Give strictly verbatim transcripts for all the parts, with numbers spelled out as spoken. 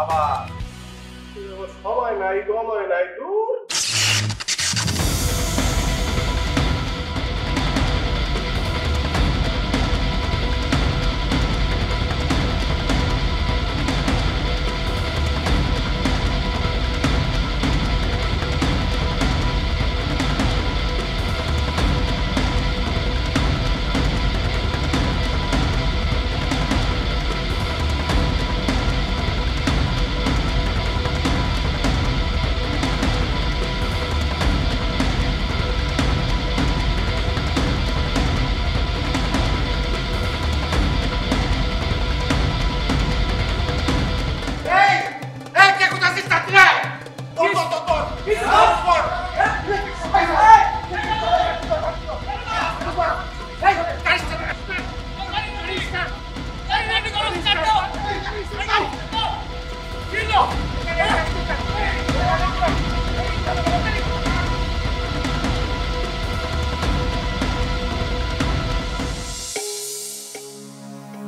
আবার সময় নাই গময় নাই দূর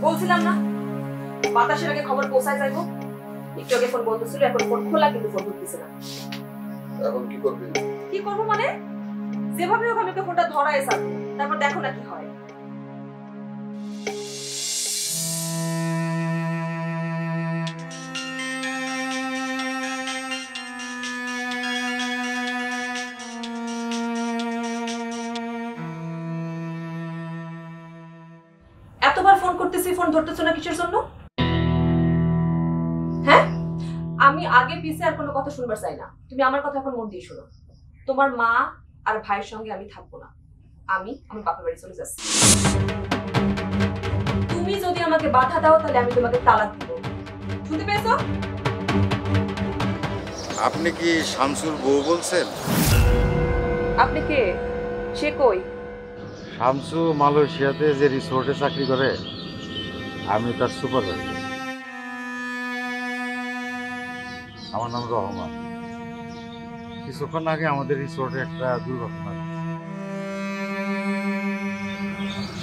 বলছিলাম না বাতাসের আগে খবর পৌঁছায় যাইব। একটু আগে ফোন বন্ধ ছিল, এখন ফোন খোলা কিন্তু ফোন ধরতেছে না। এখন কি করবে? কি করব মানে যেভাবে হোক আমি ফোনটা ধরায় ছাড়ব, তারপর দেখো না কি হয়। এতবার ফোন করতেছি, ফোন ধরতেছ না কিসের জন্য? হ্যাঁ, আমি আগে পিছে আর কোনো কথা শুনবার চাই না। তুমি আমার কথা এখন মন দিয়ে শোনো। তোমার মা আর ভাইয়ের সঙ্গে আমি থাকবো না, আমি আমার বাপের বাড়ি চলে যাচ্ছি। তুমি যদি আমাকে বাধা দাও তাহলে আমি তোমাকে তালাক দিব। শুনতে পেয়েছো? আপনি কি শামসুর বউ বলছেন? আপনি কে? সে কই? শামসু মালয়েশিয়াতে যে রিসোর্টে চাকরি করে, আমি তার সুপারভাইজার। আমার নাম রহমান। কিছুক্ষণ আগে আমাদের রিসোর্টে একটা দুর্ঘটনা,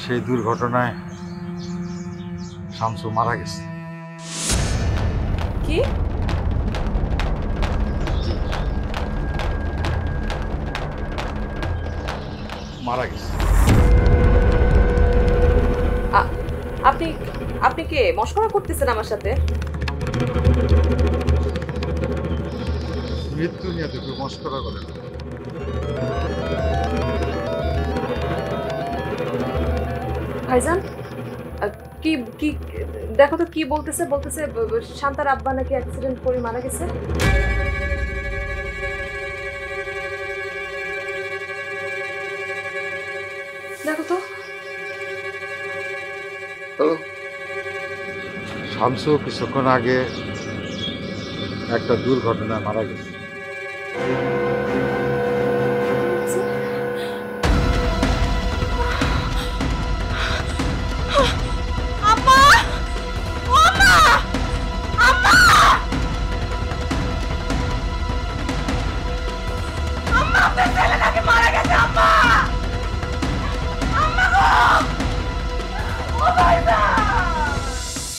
সেই দুর্ঘটনায় শামসু মারা গেছে। কি? মারা গেছে। আপনি আপনি কে? মশকরা করতেছেন আমার সাথে? মৃত্যু নিয়ে তো কেউ মশকরা করে না। ভাইজান কি কি দেখো তো কি বলতেছে। বলতেছে শান্তার আব্বা নাকি অ্যাক্সিডেন্ট করে মারা গেছে। দেখো তো। শামসু কিছুক্ষণ আগে একটা দুর্ঘটনায় মারা গেছে।